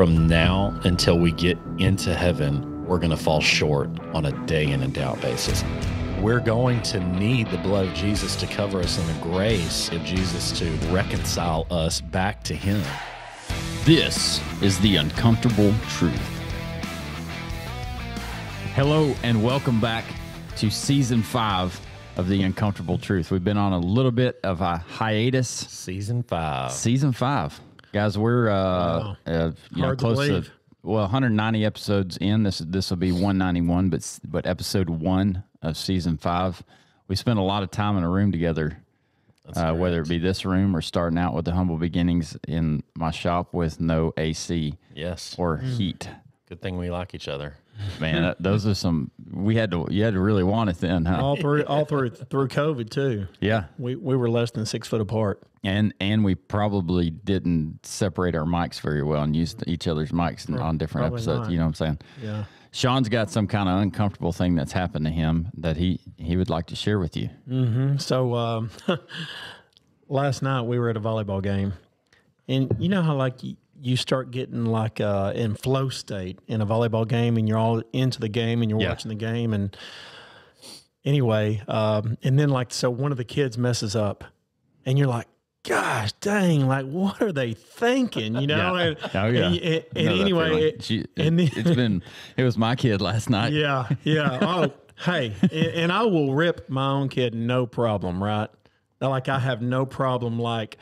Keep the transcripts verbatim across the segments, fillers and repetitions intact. from now until we get into heaven, we're going to fall short on a day in and out basis. We're going to need the blood of Jesus to cover us and the grace of Jesus to reconcile us back to him. This is The Uncomfortable Truth. Hello and welcome back to Season five of The Uncomfortable Truth. We've been on a little bit of a hiatus. Season five. Season five. Guys, we're uh, wow. uh, you know, close to, to well, one hundred ninety episodes in. This this will be one ninety-one, but but episode one of Season five. We spent a lot of time in a room together. Uh, whether it be this room or starting out with the humble beginnings in my shop with no A C, yes, or mm. heat. Good thing we like each other, man. that, those are some we had to you had to really want it then, huh? All through all through through COVID too. Yeah, we we were less than six foot apart, and and we probably didn't separate our mics very well and used each other's mics right. on different probably episodes. Not. You know what I'm saying? Yeah. Sean's got some kind of uncomfortable thing that's happened to him that he, he would like to share with you. Mm-hmm. So um, last night we were at a volleyball game, and you know how like you start getting like uh, in flow state in a volleyball game, and you're all into the game and you're yeah. watching the game, and anyway, um, and then like so one of the kids messes up, and you're like, gosh dang, like what are they thinking, you know? Yeah. And, oh, yeah. and, and, and no, anyway it, she, and then, it's been it was my kid last night. Yeah, yeah. Oh hey, and, and I will rip my own kid, no problem, right? Like I have no problem, like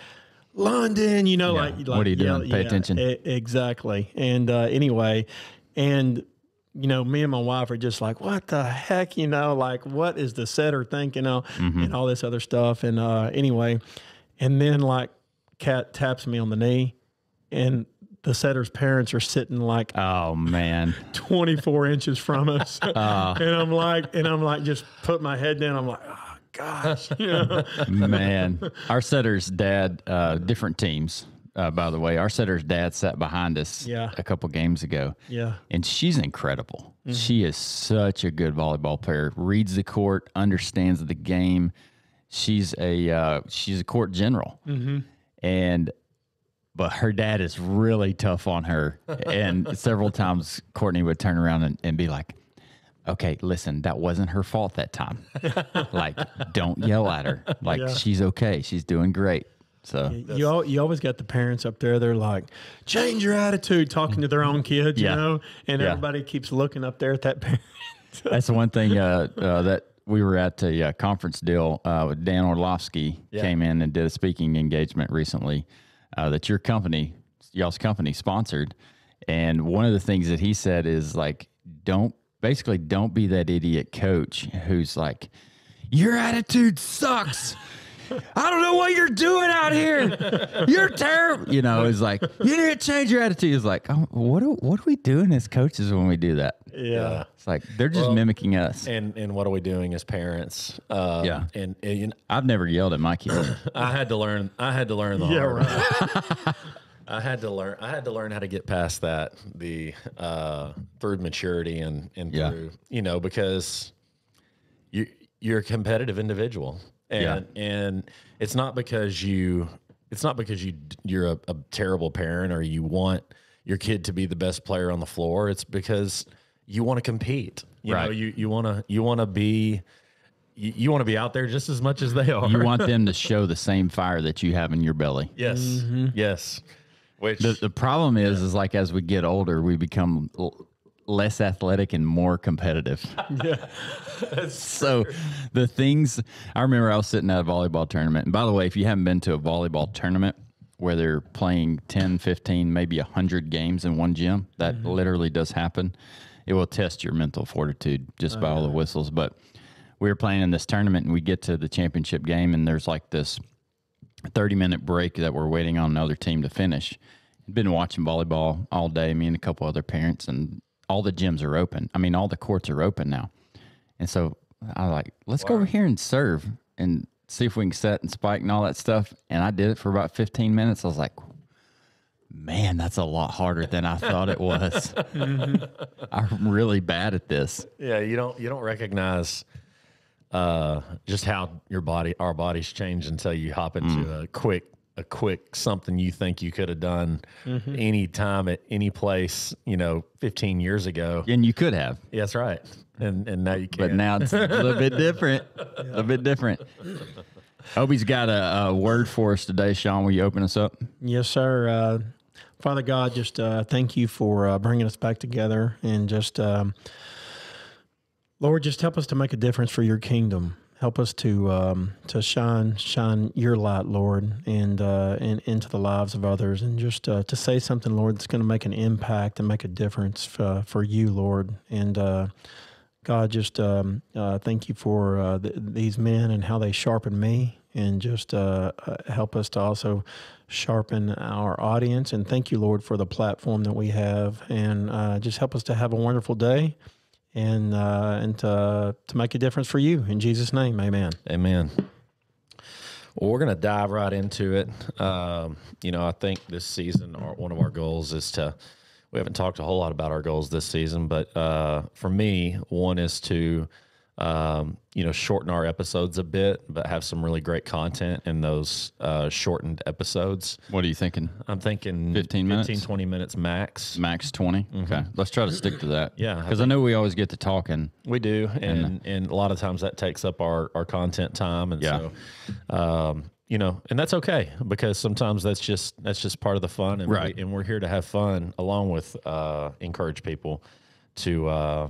London, you know, yeah. like, like what are you doing? Yeah, pay yeah, attention. It, exactly. And uh anyway, and you know, me and my wife are just like, what the heck, you know, like what is the setter thinking, you know, mm-hmm. and all this other stuff. And uh anyway, and then, like, Kat taps me on the knee, and the setter's parents are sitting like, oh man, twenty-four inches from us. Oh. And I'm like, and I'm like, just put my head down. I'm like, oh gosh, you know? Man. Our setter's dad, uh, different teams, uh, by the way. Our setter's dad sat behind us yeah. a couple games ago. Yeah, and she's incredible. Mm-hmm. She is such a good volleyball player. Reads the court, understands the game. She's a uh, she's a court general, mm-hmm. and but her dad is really tough on her. And several times Courtney would turn around and, and be like, "Okay, listen, that wasn't her fault that time. Like, don't yell at her. Like, yeah. she's okay. She's doing great." So yeah, you all, you always got the parents up there. They're like, "Change your attitude," talking to their own kids, yeah. you know. And yeah. everybody keeps looking up there at that parent. That's the one thing uh, uh, that. We were at a uh, conference deal uh, with Dan Orlovsky yeah. came in and did a speaking engagement recently uh, that your company, y'all's company sponsored. And one of the things that he said is like, don't, basically don't be that idiot coach who's like, your attitude sucks. I don't know what you're doing out here. You're terrible. You know, it's like, you need to change your attitude. It's like, oh, what do, what are we doing as coaches when we do that? Yeah. It's like, they're just well, mimicking us. And and what are we doing as parents? Um, yeah. And, and you know, I've never yelled at my kids. I had to learn. I had to learn the yeah, hard right. way. I had to learn. I had to learn how to get past that, the uh, through maturity and, and yeah. through, you know, because you, you're a competitive individual. And, yeah. and it's not because you, it's not because you, you're a, a terrible parent or you want your kid to be the best player on the floor. It's because you want to compete. You right. know, you, you want to, you want to be, you, you want to be out there just as much as they are. You want them to show the same fire that you have in your belly. Yes. Mm-hmm. Yes. Which the, the problem is, yeah. is like, as we get older, we become less athletic and more competitive. Yeah, so true. The things I remember, I was sitting at a volleyball tournament, and by the way, if you haven't been to a volleyball tournament where they're playing ten, fifteen, maybe one hundred games in one gym, that mm-hmm. literally does happen. It will test your mental fortitude just uh-huh. by all the whistles. But we were playing in this tournament, and we get to the championship game, and there's like this thirty minute break that we're waiting on another team to finish. Been watching volleyball all day, me and a couple other parents, and all the gyms are open. I mean, all the courts are open now. And so I was like, let's wow. go over here and serve and see if we can set and spike and all that stuff. And I did it for about fifteen minutes. I was like, man, that's a lot harder than I thought it was. I'm really bad at this. Yeah, you don't you don't recognize uh, just how your body, our bodies change until you hop into mm. a quick a quick something you think you could have done mm-hmm. any time at any place, you know, fifteen years ago. And you could have. Yeah, that's right. And and now you can't. But now it's a little bit different. Yeah. A bit different. Hobie's got a, a word for us today. Sean, will you open us up? Yes, sir. Uh, Father God, just uh, thank you for uh, bringing us back together. And just, um, Lord, just help us to make a difference for your kingdom. Help us to um, to shine shine your light, Lord, and, uh, and into the lives of others. And just uh, to say something, Lord, that's going to make an impact and make a difference uh, for you, Lord. And uh, God, just um, uh, thank you for uh, th these men and how they sharpen me. And just uh, help us to also sharpen our audience. And thank you, Lord, for the platform that we have. And uh, just help us to have a wonderful day. And uh, and to, to make a difference for you. In Jesus' name, amen. Amen. Well, we're going to dive right into it. Um, you know, I think this season, our, one of our goals is to, we haven't talked a whole lot about our goals this season, but uh, for me, one is to, um, you know, shorten our episodes a bit, but have some really great content in those uh, shortened episodes. What are you thinking? I'm thinking fifteen minutes? fifteen, twenty minutes max. Max twenty? Mm-hmm. Okay. Let's try to stick to that. Yeah. Because I, I know we always get to talking. We do. And, and, and a lot of times that takes up our, our content time. And yeah. so, um, you know, and that's okay, because sometimes that's just, that's just part of the fun. And right. We, and we're here to have fun along with, uh, encourage people to, uh,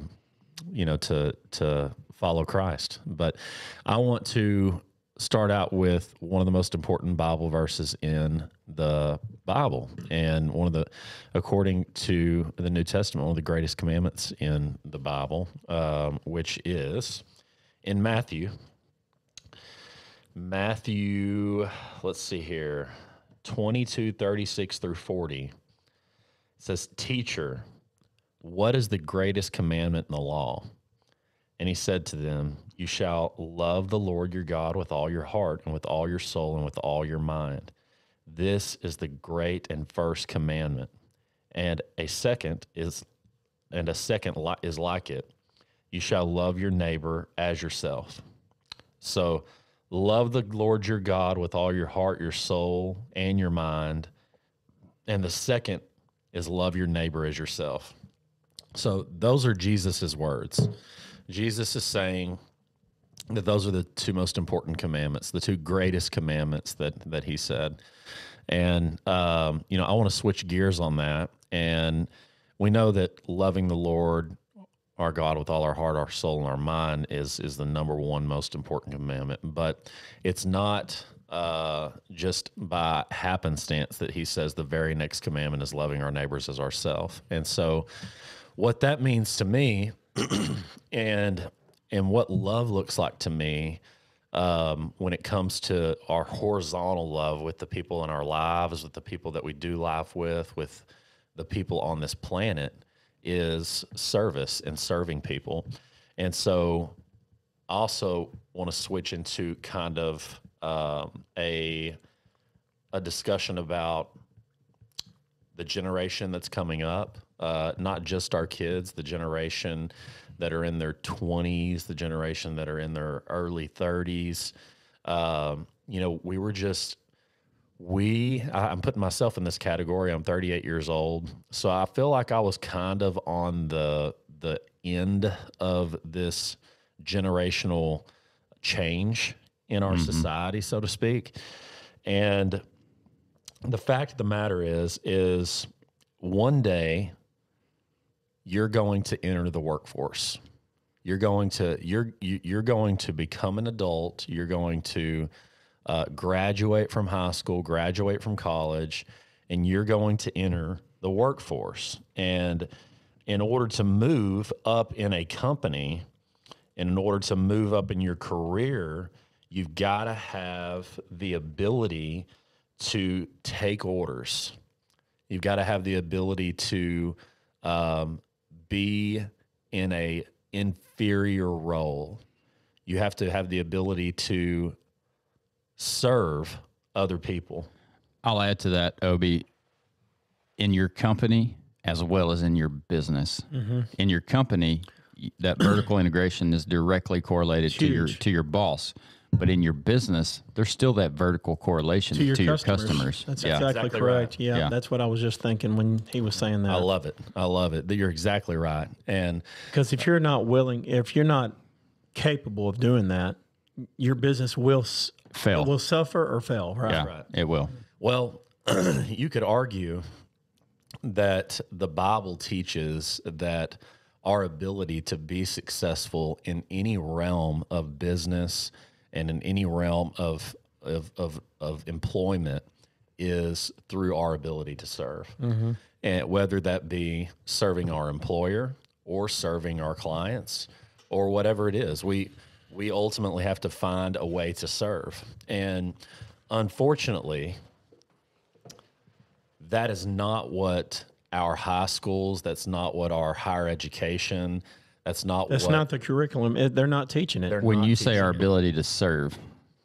you know, to, to, follow Christ. But I want to start out with one of the most important Bible verses in the Bible, and one of the, according to the New Testament, one of the greatest commandments in the Bible, um, which is in Matthew. Matthew, let's see here, twenty-two, thirty-six through forty. It says, "Teacher, what is the greatest commandment in the law?" And he said to them, "You shall love the Lord your God with all your heart and with all your soul and with all your mind. This is the great and first commandment. And a second is, and a second li is like it. You shall love your neighbor as yourself. So love the Lord your God with all your heart, your soul, and your mind. And the second is love your neighbor as yourself." So those are Jesus's words. Jesus is saying that those are the two most important commandments, the two greatest commandments that that he said. And, um, you know, I want to switch gears on that. And we know that loving the Lord, our God, with all our heart, our soul, and our mind is, is the number one most important commandment. But it's not uh, just by happenstance that he says the very next commandment is loving our neighbors as ourselves. And so what that means to me and and what love looks like to me um, when it comes to our horizontal love with the people in our lives, with the people that we do life with, with the people on this planet, is service and serving people. And so I also want to switch into kind of um, a, a discussion about the generation that's coming up, uh, not just our kids, the generation that are in their twenties, the generation that are in their early thirties. Um, you know, we were just, we, I, I'm putting myself in this category. I'm thirty-eight years old. So I feel like I was kind of on the, the end of this generational change in our mm-hmm. society, so to speak. And the fact of the matter is, is one day you're going to enter the workforce. You're going to, you're, you're going to become an adult. You're going to uh, graduate from high school, graduate from college, and you're going to enter the workforce. And in order to move up in a company, and in order to move up in your career, you've got to have the ability to take orders. You've got to have the ability to um, be in a inferior role. You have to have the ability to serve other people. I'll add to that, Obi, in your company as well as in your business. Mm-hmm. In your company, that vertical integration is directly correlated Huge. to your to your boss. But in your business, there's still that vertical correlation to your, to customers. your customers. That's yeah. exactly, exactly correct. Right. Yeah, yeah, that's what I was just thinking when he was saying that. I love it. I love it. You're exactly right. And because if you're not willing, if you're not capable of doing that, your business will fail, will suffer or fail. Right. Yeah, right. It will. Well, you could argue that the Bible teaches that our ability to be successful in any realm of business and in any realm of of of, of employment is through our ability to serve, mm-hmm. and whether that be serving our employer or serving our clients or whatever it is, we we ultimately have to find a way to serve. And unfortunately, that is not what our high schools, that's not what our higher education, that's not that's what, not the curriculum. It, they're not teaching it. When you say our ability it. to serve,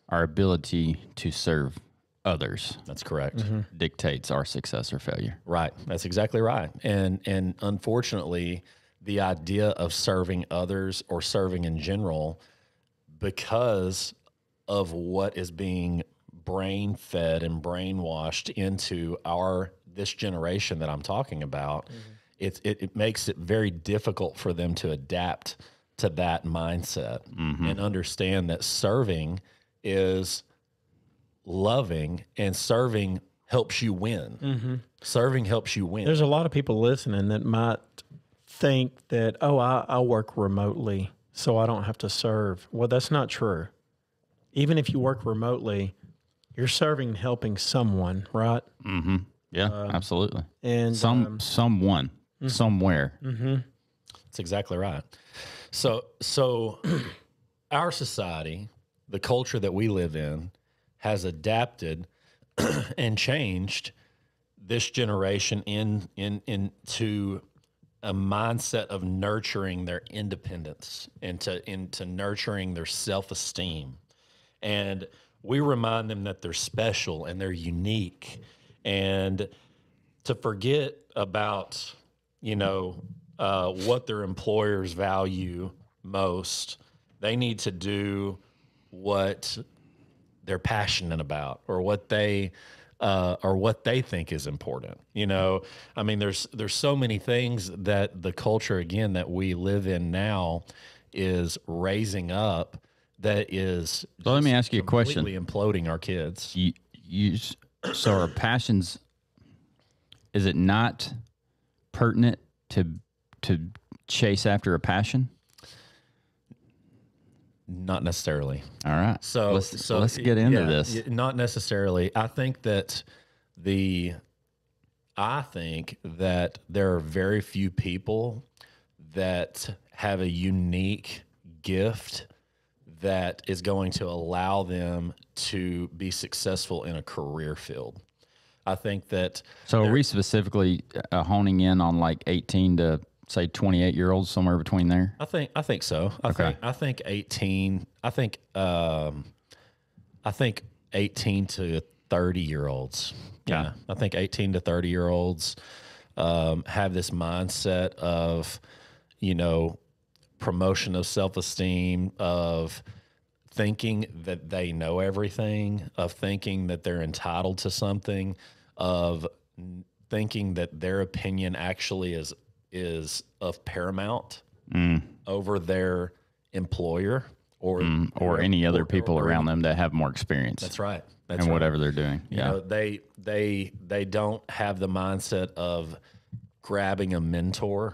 our ability to serve others. That's correct. Mm-hmm. Dictates our success or failure. Right. That's exactly right. And and unfortunately, the idea of serving others or serving in general, because of what is being brain fed and brainwashed into our this generation that I'm talking about, mm-hmm. it, it it makes it very difficult for them to adapt to that mindset, mm-hmm. and understand that serving is loving, and serving helps you win. Mm-hmm. Serving helps you win. There's a lot of people listening that might think that, oh, I, I work remotely, so I don't have to serve. Well, that's not true. Even if you work remotely, you're serving and helping someone, right? Mm-hmm. Yeah, uh, absolutely. And some um, someone, mm-hmm. somewhere. Mm-hmm. That's exactly right. So, so our society, the culture that we live in, has adapted and changed this generation in in into a mindset of nurturing their independence and to into nurturing their self-esteem. And we remind them that they're special and they're unique, and to forget about, you know, uh, what their employers value most. They need to do what they're passionate about, or what they, uh, or what they think is important. You know, I mean, there's there's so many things that the culture again that we live in now is raising up that is. Well, let me ask you a question. Imploding our kids. You you. So our passions, is it not pertinent to to chase after a passion? Not necessarily. All right. So let's, so, let's get into yeah, this. Not necessarily. I think that the I think that there are very few people that have a unique gift that is going to allow them to be successful in a career field. I think that. So are we specifically uh, honing in on like eighteen to say twenty-eight year olds, somewhere between there? I think, I think so. I okay. think, I think eighteen, I think, um, I think eighteen to thirty year olds. Yeah. Kinda. I think eighteen to thirty year olds, um, have this mindset of, you know, promotion of self-esteem, of thinking that they know everything, of thinking that they're entitled to something, of thinking that their opinion actually is is of paramount mm. over their employer or mm. or, or any other or, people or, around them that have more experience. That's right. That's and right. whatever they're doing. Yeah. You know, they they they don't have the mindset of grabbing a mentor.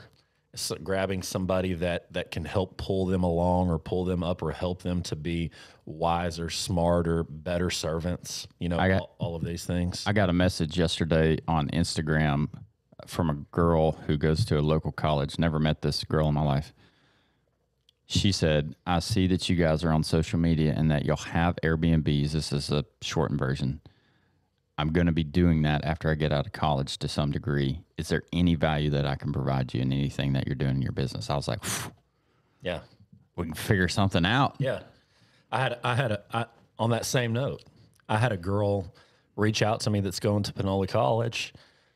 So grabbing somebody that, that can help pull them along or pull them up or help them to be wiser, smarter, better servants, you know, got, all, all of these things. I got a message yesterday on Instagram from a girl who goes to a local college. Never met this girl in my life. She said, I see that you guys are on social media and that you'll have Airbnbs. This is a shortened version. I'm going to be doing that after I get out of college to some degree. Is there any value that I can provide you in anything that you're doing in your business? I was like, phew, yeah, we can figure something out. Yeah. I had, I had a, I, on that same note, I had a girl reach out to me that's going to Panola College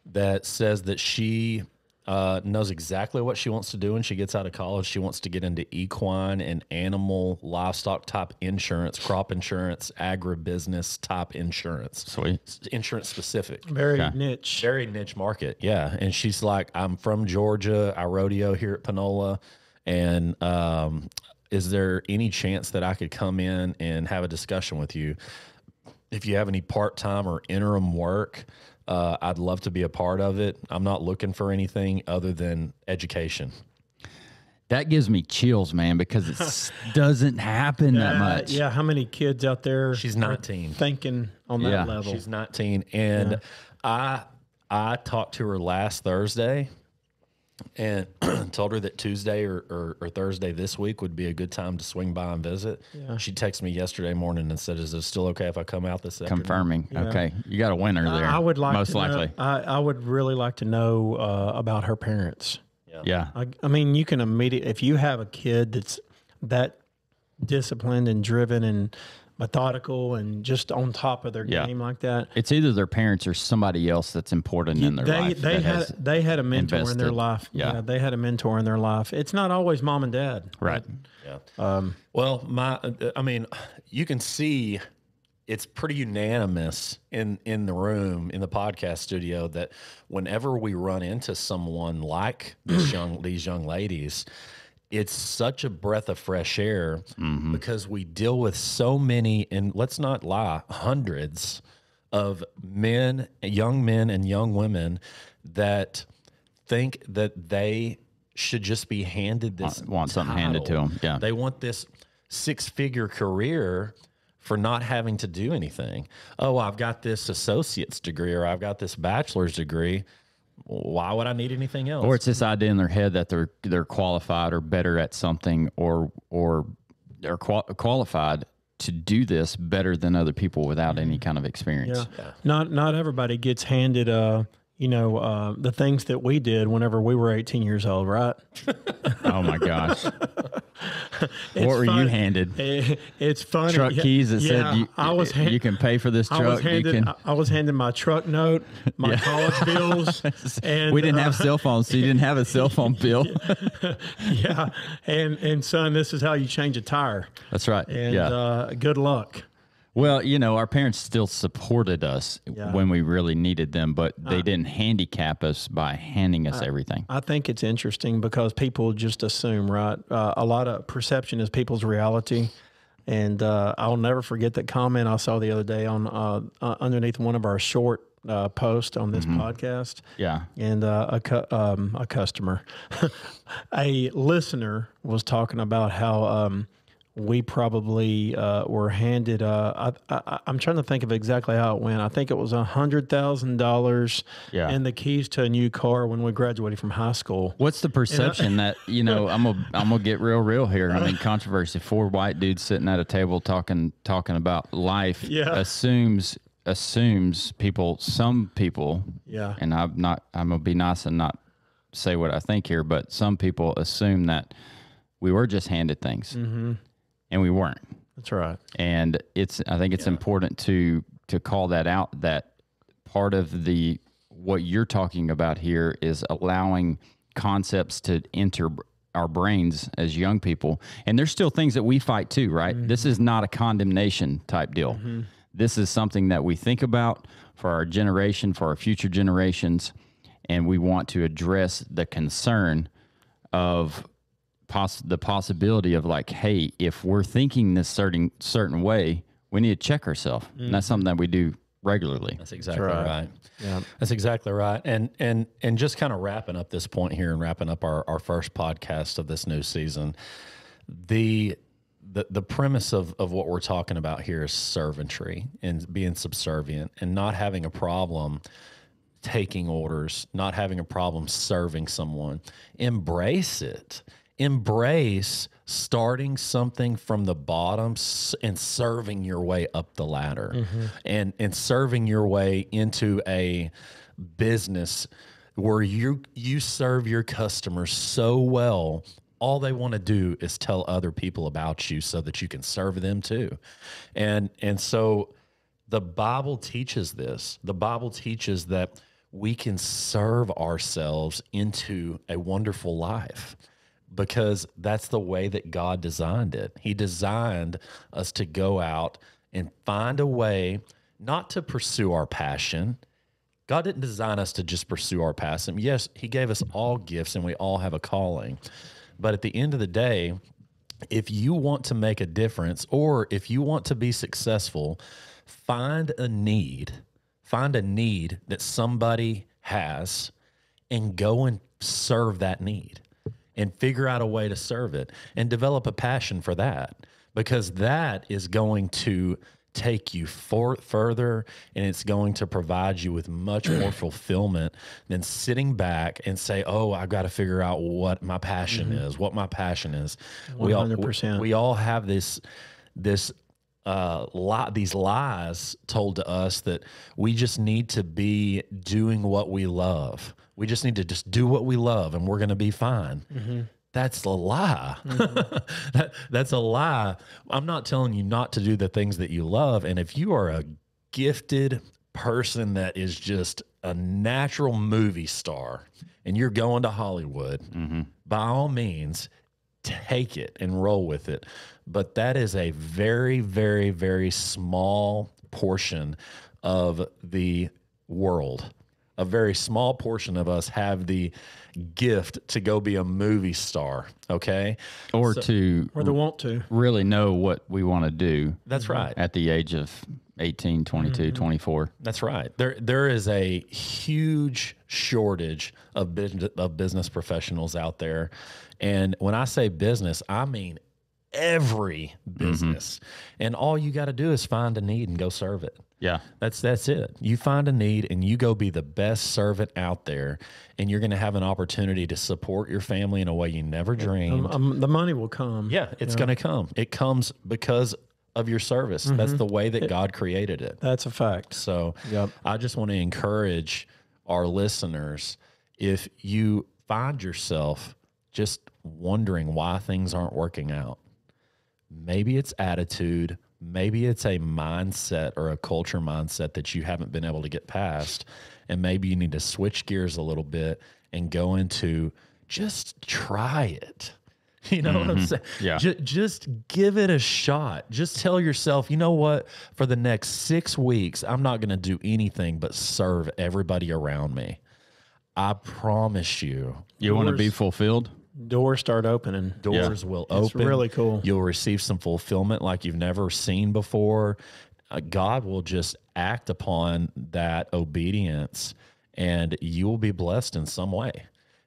that says that she uh, knows exactly what she wants to do when she gets out of college. She wants to get into equine and animal livestock type insurance, crop insurance, agribusiness type insurance. Sweet. Insurance specific. Very okay. niche. Very niche market, yeah. And she's like, I'm from Georgia. I rodeo here at Panola. And um, is there any chance that I could come in and have a discussion with you? If you have any part-time or interim work, uh, I'd love to be a part of it. I'm not looking for anything other than education. That gives me chills, man, because it doesn't happen uh, that much. Yeah, how many kids out there? She's nineteen. Thinking on yeah. that level. She's nineteen. And yeah. I, I talked to her last Thursday and told her that Tuesday or, or, or Thursday this week would be a good time to swing by and visit. Yeah. She texted me yesterday morning and said, is it still okay if I come out this afternoon? Confirming. Yeah. Okay. You got a winner there. I, I would like most to likely. Know, I, I would really like to know uh, about her parents. Yeah. yeah. I, I mean, you can immediately, if you have a kid that's that disciplined and driven and methodical and just on top of their yeah. game like that. It's either their parents or somebody else that's important you, in their they, life. They had they had a mentor invested. in their life. Yeah. yeah, they had a mentor in their life. It's not always mom and dad. Right. right? Yeah. Um, well, my I mean, you can see it's pretty unanimous in in the room in the podcast studio that whenever we run into someone like this young these young ladies. It's such a breath of fresh air mm-hmm. because we deal with so many, and let's not lie, hundreds of men, young men and young women that think that they should just be handed this Want, want something handed to them. Yeah. They want this six-figure career for not having to do anything. Oh, I've got this associate's degree or I've got this bachelor's degree. Why would I need anything else? Or it's this idea in their head that they're they're qualified or better at something, or or they're qual qualified to do this better than other people without any kind of experience. Yeah. Yeah. Not not everybody gets handed uh you know uh the things that we did whenever we were eighteen years old, right? Oh my gosh. What were funny. you handed? It, it's funny. Truck keys that yeah, said you, I was hand, you can pay for this truck. I was handed, you can... I was handed my truck note, my yeah. college bills. And, we didn't uh, have cell phones, so you didn't have a cell phone bill. yeah. And, and son, this is how you change a tire. That's right. And yeah. uh, good luck. Well, you know, our parents still supported us yeah. when we really needed them, but they uh, didn't handicap us by handing us I, everything. I think it's interesting because people just assume, right? Uh, a lot of perception is people's reality. And uh, I'll never forget that comment I saw the other day on uh, uh, underneath one of our short uh, posts on this mm-hmm. podcast. Yeah. And uh, a, cu um, a customer, a listener was talking about how um, – we probably uh, were handed, uh, I, I, I'm trying to think of exactly how it went. I think it was one hundred thousand dollars yeah. and the keys to a new car when we graduated from high school. What's the perception I, that, you know, I'm gonna I'm gonna get real real here. I mean, controversy, four white dudes sitting at a table talking talking about life yeah. assumes assumes people, some people, yeah. and I'm not, I'm gonna be nice and not say what I think here, but some people assume that we were just handed things. Mm-hmm. And we weren't. That's right. And it's, I think it's yeah. important to, to call that out, that part of the, what you're talking about here is allowing concepts to enter our brains as young people. And there's still things that we fight too, right? Mm-hmm. This is not a condemnation type deal. Mm-hmm. This is something that we think about for our generation, for our future generations. And we want to address the concern of Poss the possibility of, like, hey, if we're thinking this certain certain way, we need to check ourselves. Mm. And that's something that we do regularly. That's exactly that's right. right. Yeah, that's exactly right. And and and just kind of wrapping up this point here and wrapping up our our first podcast of this new season, the the the premise of of what we're talking about here is servantry and being subservient and not having a problem taking orders, not having a problem serving someone. Embrace it. Embrace starting something from the bottom and serving your way up the ladder mm-hmm. and, and serving your way into a business where you, you serve your customers so well, all they want to do is tell other people about you so that you can serve them too. And, and so the Bible teaches this. The Bible teaches that we can serve ourselves into a wonderful life, because that's the way that God designed it. He designed us to go out and find a way not to pursue our passion. God didn't design us to just pursue our passion. Yes, he gave us all gifts and we all have a calling. But at the end of the day, if you want to make a difference or if you want to be successful, find a need, find a need that somebody has and go and serve that need and figure out a way to serve it and develop a passion for that, because that is going to take you for further and it's going to provide you with much more fulfillment than sitting back and say, oh, I've got to figure out what my passion mm-hmm. is, what my passion is. one hundred percent. We all, we all have this, this, uh, li these lies told to us that we just need to be doing what we love. We just need to just do what we love and we're going to be fine. Mm-hmm. That's a lie. Mm-hmm. that, that's a lie. I'm not telling you not to do the things that you love. And if you are a gifted person that is just a natural movie star and you're going to Hollywood, mm-hmm. by all means, take it and roll with it. But that is a very, very, very small portion of the world. A very small portion of us have the gift to go be a movie star, okay? Or so, to or the want to really know what we want to do. That's right. At the age of eighteen, twenty-two, mm-hmm. twenty-four. That's right. There there is a huge shortage of business, of business professionals out there. And when I say business, I mean every business. Mm-hmm. And all you got to do is find a need and go serve it. Yeah, that's that's it. You find a need and you go be the best servant out there, and you're going to have an opportunity to support your family in a way you never dreamed. Um, um, the money will come. Yeah, it's yeah. going to come. It comes because of your service. Mm-hmm. That's the way that it, God created it. That's a fact. So yep. I just want to encourage our listeners, if you find yourself just wondering why things aren't working out, maybe it's attitude. Maybe it's a mindset or a culture mindset that you haven't been able to get past, and maybe you need to switch gears a little bit and go into just try it. You know mm-hmm. what I'm saying? Yeah. J just give it a shot. Just tell yourself, you know what? For the next six weeks, I'm not going to do anything but serve everybody around me. I promise you. You want to be fulfilled? Doors start opening. Doors yeah. will open. It's really cool. You'll receive some fulfillment like you've never seen before. Uh, God will just act upon that obedience, and you will be blessed in some way.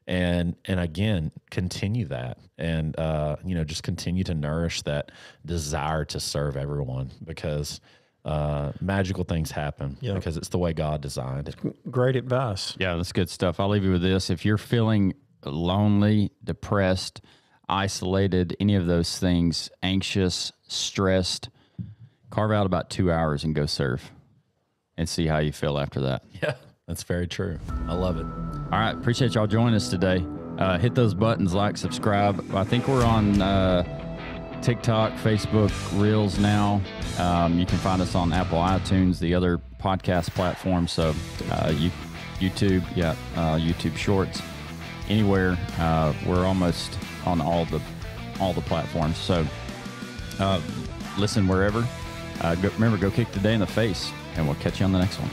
And and again, continue that, and uh, you know, just continue to nourish that desire to serve everyone, because uh, magical things happen yeah. because it's the way God designed it. Great advice. Yeah, that's good stuff. I'll leave you with this: if you're feeling lonely, depressed, isolated, any of those things, anxious, stressed, carve out about two hours and go serve and see how you feel after that. Yeah, that's very true. I love it. All right. Appreciate y'all joining us today. Uh, hit those buttons, like, subscribe. I think we're on uh, TikTok, Facebook, Reels now. Um, you can find us on Apple iTunes, the other podcast platform. So uh, you, YouTube, yeah, uh, YouTube Shorts. Anywhere, uh, we're almost on all the all the platforms. So uh, listen wherever. Uh, go, remember, go kick the day in the face, and we'll catch you on the next one.